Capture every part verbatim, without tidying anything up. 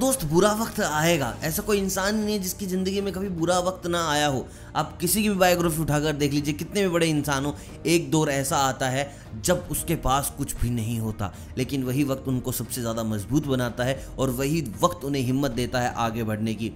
दोस्त बुरा वक्त आएगा, ऐसा कोई इंसान नहीं है जिसकी ज़िंदगी में कभी बुरा वक्त ना आया हो। आप किसी की भी बायोग्राफी उठाकर देख लीजिए, कितने भी बड़े इंसानों एक दौर ऐसा आता है जब उसके पास कुछ भी नहीं होता, लेकिन वही वक्त उनको सबसे ज़्यादा मजबूत बनाता है और वही वक्त उन्हें हिम्मत देता है आगे बढ़ने की।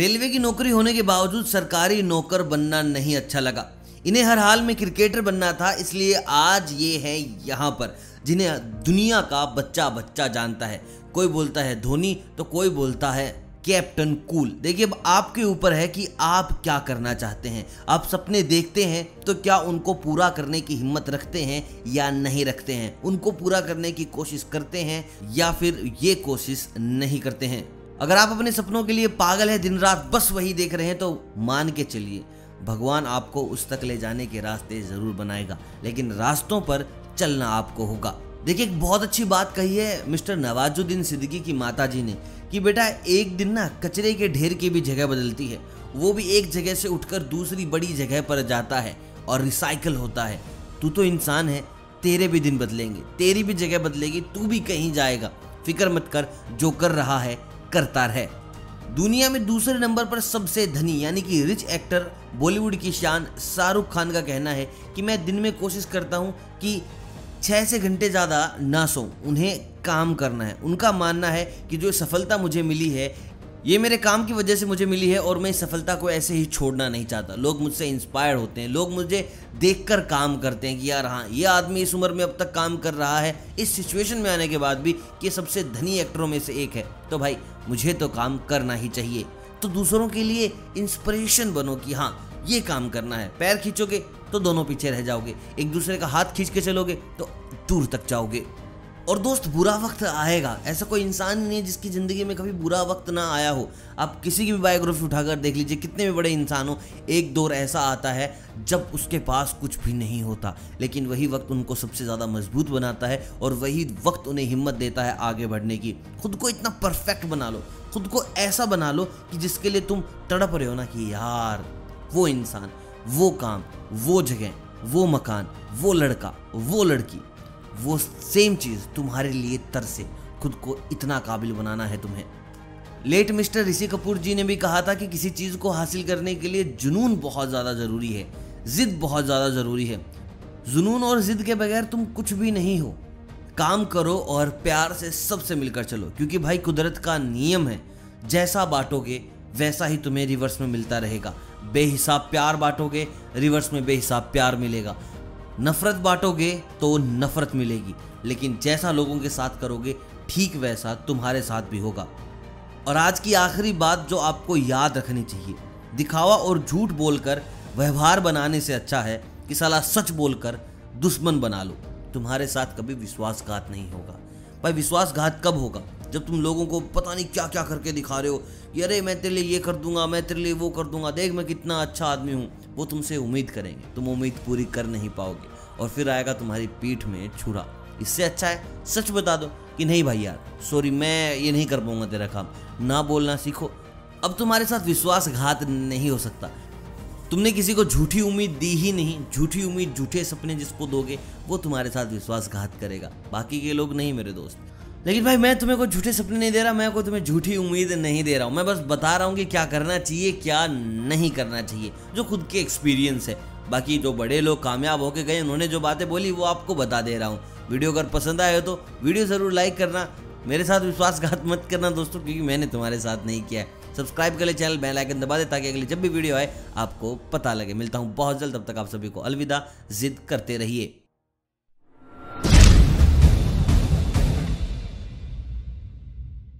रेलवे की नौकरी होने के बावजूद सरकारी नौकर बनना नहीं अच्छा लगा। इन्हें हर हाल में क्रिकेटर बनना था, इसलिए आज ये है यहाँ पर, जिन्हें दुनिया का बच्चा बच्चा जानता है। कोई बोलता है धोनी तो कोई बोलता है कैप्टन कूल। देखिए, अब आपके ऊपर है कि आप क्या करना चाहते हैं। आप सपने देखते हैं तो क्या उनको पूरा करने की हिम्मत रखते हैं या नहीं रखते हैं, उनको पूरा करने की कोशिश करते हैं या फिर ये कोशिश नहीं करते हैं। अगर आप अपने सपनों के लिए पागल हैं, दिन रात बस वही देख रहे हैं, तो मान के चलिए भगवान आपको उस तक ले जाने के रास्ते ज़रूर बनाएगा, लेकिन रास्तों पर चलना आपको होगा। देखिए, एक बहुत अच्छी बात कही है मिस्टर नवाजुद्दीन सिद्दीकी की माताजी ने कि बेटा, एक दिन ना कचरे के ढेर की भी जगह बदलती है, वो भी एक जगह से उठकर दूसरी बड़ी जगह पर जाता है और रिसाइकल होता है। तू तो इंसान है, तेरे भी दिन बदलेंगे, तेरी भी जगह बदलेगी, तू भी कहीं जाएगा। फिक्र मत कर, जो कर रहा है करता रहे। दुनिया में दूसरे नंबर पर सबसे धनी यानी कि रिच एक्टर बॉलीवुड की शान शाहरुख खान का कहना है कि मैं दिन में कोशिश करता हूं कि छः से घंटे ज़्यादा ना सोऊं, उन्हें काम करना है। उनका मानना है कि जो सफलता मुझे मिली है ये मेरे काम की वजह से मुझे मिली है और मैं इस सफलता को ऐसे ही छोड़ना नहीं चाहता। लोग मुझसे इंस्पायर होते हैं, लोग मुझे देखकर काम करते हैं कि यार हाँ, ये आदमी इस उम्र में अब तक काम कर रहा है, इस सिचुएशन में आने के बाद भी कि सबसे धनी एक्टरों में से एक है, तो भाई मुझे तो काम करना ही चाहिए। तो दूसरों के लिए इंस्पिरेशन बनो कि हाँ, ये काम करना है। पैर खींचोगे तो दोनों पीछे रह जाओगे, एक दूसरे का हाथ खींच के चलोगे तो दूर तक जाओगे। और दोस्त बुरा वक्त आएगा, ऐसा कोई इंसान नहीं है जिसकी ज़िंदगी में कभी बुरा वक्त ना आया हो। आप किसी की भी बायोग्राफी उठाकर देख लीजिए, कितने भी बड़े इंसानों एक दौर ऐसा आता है जब उसके पास कुछ भी नहीं होता, लेकिन वही वक्त उनको सबसे ज़्यादा मजबूत बनाता है और वही वक्त उन्हें हिम्मत देता है आगे बढ़ने की। खुद को इतना परफेक्ट बना लो, खुद को ऐसा बना लो कि जिसके लिए तुम तड़प रहे हो ना कि यार वो इंसान, वो काम, वो जगह, वो मकान, वो लड़का, वो लड़की, वो सेम चीज़ तुम्हारे लिए तरसे। खुद को इतना काबिल बनाना है तुम्हें। लेट मिस्टर ऋषि कपूर जी ने भी कहा था कि किसी चीज़ को हासिल करने के लिए जुनून बहुत ज़्यादा ज़रूरी है, ज़िद बहुत ज़्यादा ज़रूरी है। जुनून और ज़िद के बगैर तुम कुछ भी नहीं हो। काम करो और प्यार से सबसे मिलकर चलो, क्योंकि भाई कुदरत का नियम है, जैसा बांटोगे वैसा ही तुम्हें रिवर्स में मिलता रहेगा। बेहिसाब प्यार बांटोगे, रिवर्स में बेहिसाब प्यार मिलेगा। नफ़रत बांटोगे तो नफ़रत मिलेगी, लेकिन जैसा लोगों के साथ करोगे ठीक वैसा तुम्हारे साथ भी होगा। और आज की आखिरी बात जो आपको याद रखनी चाहिए, दिखावा और झूठ बोलकर व्यवहार बनाने से अच्छा है कि साला सच बोलकर दुश्मन बना लो। तुम्हारे साथ कभी विश्वासघात नहीं होगा। भाई विश्वासघात कब होगा? जब तुम लोगों को पता नहीं क्या क्या करके दिखा रहे हो कि अरे मैं तेरे लिए ये कर दूंगा, मैं तेरे लिए वो कर दूंगा, देख मैं कितना अच्छा आदमी हूँ। वो तुमसे उम्मीद करेंगे, तुम उम्मीद पूरी कर नहीं पाओगे और फिर आएगा तुम्हारी पीठ में छुरा। इससे अच्छा है सच बता दो कि नहीं भाई यार सॉरी, मैं ये नहीं कर पाऊंगा तेरा काम। ना बोलना सीखो, अब तुम्हारे साथ विश्वासघात नहीं हो सकता। तुमने किसी को झूठी उम्मीद दी ही नहीं। झूठी उम्मीद, झूठे सपने जिसको दोगे वो तुम्हारे साथ विश्वासघात करेगा, बाकी के लोग नहीं मेरे दोस्त। लेकिन भाई मैं तुम्हें कोई झूठे सपने नहीं दे रहा, मैं कोई तुम्हें झूठी उम्मीद नहीं दे रहा हूँ। मैं बस बता रहा हूँ कि क्या करना चाहिए, क्या नहीं करना चाहिए, जो खुद के एक्सपीरियंस है। बाकी जो बड़े लोग कामयाब होके गए उन्होंने जो बातें बोली वो आपको बता दे रहा हूँ। वीडियो अगर पसंद आए हो तो वीडियो ज़रूर लाइक करना। मेरे साथ विश्वासघात मत करना दोस्तों, क्योंकि मैंने तुम्हारे साथ नहीं किया है। सब्सक्राइब कर ले चैनल, बेल आइकन दबा दे ताकि अगली जब भी वीडियो आए आपको पता लगे। मिलता हूँ बहुत जल्द, तब तक आप सभी को अलविदा। जिद करते रहिए।